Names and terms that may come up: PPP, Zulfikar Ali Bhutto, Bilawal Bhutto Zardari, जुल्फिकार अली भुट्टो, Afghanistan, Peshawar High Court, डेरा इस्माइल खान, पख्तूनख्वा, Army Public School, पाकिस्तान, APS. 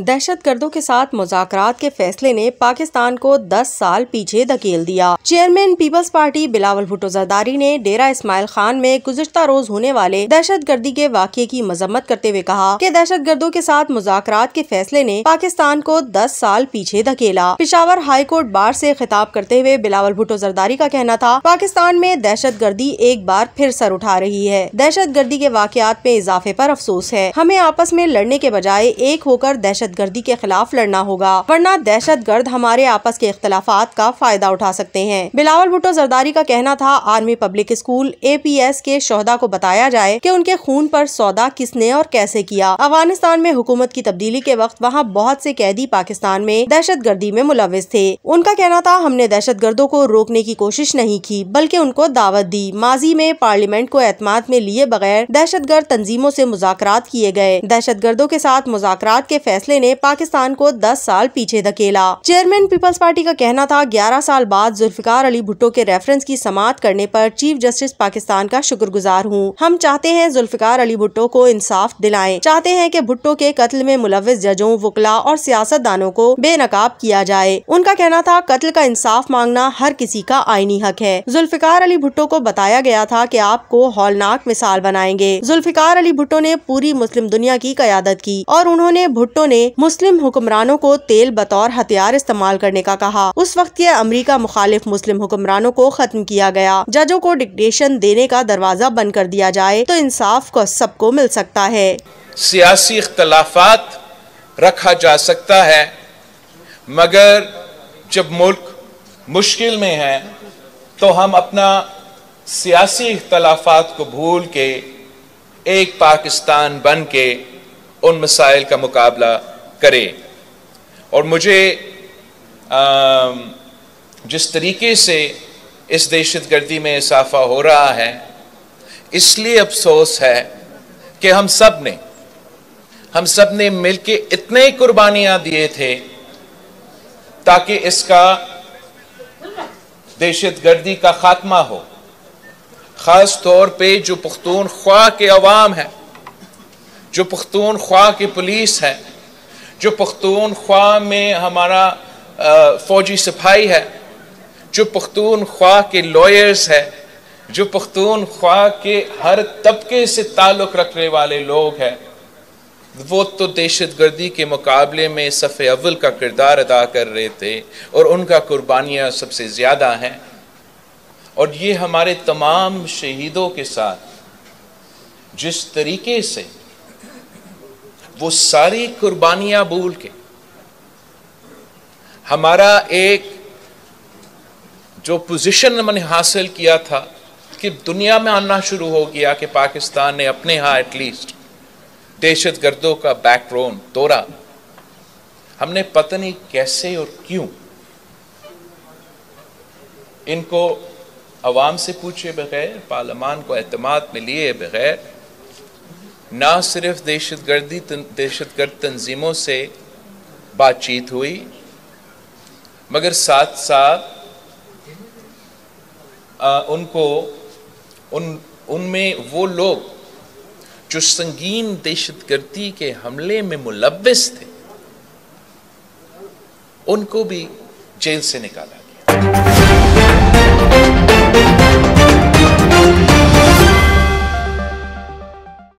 दहशतगर्दों के साथ मुजाकरात के फैसले ने पाकिस्तान को 10 साल पीछे धकेल दिया। Chairman peoples party Bilawal Bhutto Zardari ने डेरा इस्माइल खान में गुज़िश्ता रोज होने वाले दहशतगर्दी के वाक़ये की मजम्मत करते हुए कहा कि दहशतगर्दों के साथ मुजाकरात के फैसले ने पाकिस्तान को 10 साल पीछे धकेला। पेशावर हाई कोर्ट बार से खिताब करते हुए बिलावल भुट्टो जरदारी का कहना था, पाकिस्तान में दहशतगर्दी एक बार फिर सर उठा रही है। दहशतगर्दी के वाक़यात में इजाफे पर अफसोस है। हमें आपस में लड़ने के बजाय एक होकर दहशतगर्दी के खिलाफ लड़ना होगा, वरना दहशतगर्द हमारे आपस के इख्तलाफात का फायदा उठा सकते हैं। बिलावल भुट्टो जरदारी का कहना था, आर्मी पब्लिक स्कूल APS के शोहदा को बताया जाए कि उनके खून पर सौदा किसने और कैसे किया। अफगानिस्तान में हुकूमत की तब्दीली के वक्त वहाँ बहुत से कैदी पाकिस्तान में दहशतगर्दी में मुलविस थे। उनका कहना था, हमने दहशतगर्दों को रोकने की कोशिश नहीं की बल्कि उनको दावत दी। माजी में पार्लियामेंट को एतमाद में लिए बगैर दहशतगर्द तंजीमों से मुज़ाकरात किए गए। दहशतगर्दों के साथ मुज़ाकरात के फैसले ने पाकिस्तान को 10 साल पीछे धकेला। चेयरमैन पीपल्स पार्टी का कहना था, 11 साल बाद जुल्फिकार अली भुट्टो के रेफरेंस की समाअत करने पर चीफ जस्टिस पाकिस्तान का शुक्रगुजार हूं। हम चाहते हैं जुल्फिकार अली भुट्टो को इंसाफ दिलाएं। चाहते हैं कि भुट्टो के कत्ल में मुलव्विस जजों, वकला और सियासतदानों को बेनकाब किया जाए। उनका कहना था, कत्ल का इंसाफ मांगना हर किसी का आईनी हक है। जुल्फिकार अली भुट्टो को बताया गया था कि आपको हौलनाक मिसाल बनाएंगे। जुल्फिकार अली भुट्टो ने पूरी मुस्लिम दुनिया की कयादत की और उन्होंने भुट्टो ने मुस्लिम हुक्मरानों को तेल बतौर हथियार इस्तेमाल करने का कहा। उस वक्त के अमेरिका मुखालिफ मुस्लिम हुक्मरानों को खत्म किया गया। जजों को डिक्टेशन देने का दरवाजा बंद कर दिया जाए तो इंसाफ को सबको मिल सकता है। सियासी इख्तलाफात रखा जा सकता है, मगर जब मुल्क मुश्किल में है तो हम अपना सियासी इख्तलाफात को भूल के एक पाकिस्तान बन के उन मसाइल का मुकाबला करें। और मुझे जिस तरीके से इस दहशतगर्दी में इजाफा हो रहा है, इसलिए अफसोस है कि हम सब ने मिल के इतने कुर्बानियाँ दिए थे ताकि इसका दहशतगर्दी का खात्मा हो। ख़ास तौर पर जो पख्तूनख्वा के अवाम है, जो पख्तूनख्वा की पुलिस है, जो पख्तूनख्वा में हमारा फौजी सिपाही है, जो पख्तूनख्वा के लॉयर्स है, जो पख्तूनख्वा के हर तबके से ताल्लुक़ रखने वाले लोग हैं, वो तो दहशतगर्दी के मुकाबले में सफ़े अव्वल का किरदार अदा कर रहे थे और उनका कुर्बानियाँ सबसे ज़्यादा हैं। और ये हमारे तमाम शहीदों के साथ जिस तरीके से वो सारी कुर्बानियां भूल के हमारा एक जो पोजीशन मैंने हासिल किया था कि दुनिया में आना शुरू हो गया कि पाकिस्तान ने अपने यहाँ एटलीस्ट दहशतगर्दों का बैकबोन तोड़ा, हमने पता नहीं कैसे और क्यों इनको अवाम से पूछे बगैर, पार्लियामान को एतमाद में लिए बगैर ना सिर्फ दहशतगर्द तंजीमों से बातचीत हुई, मगर साथ साथ उनको उनमें वो लोग जो संगीन दहशतगर्दी के हमले में मुलव्विस थे उनको भी जेल से निकाला।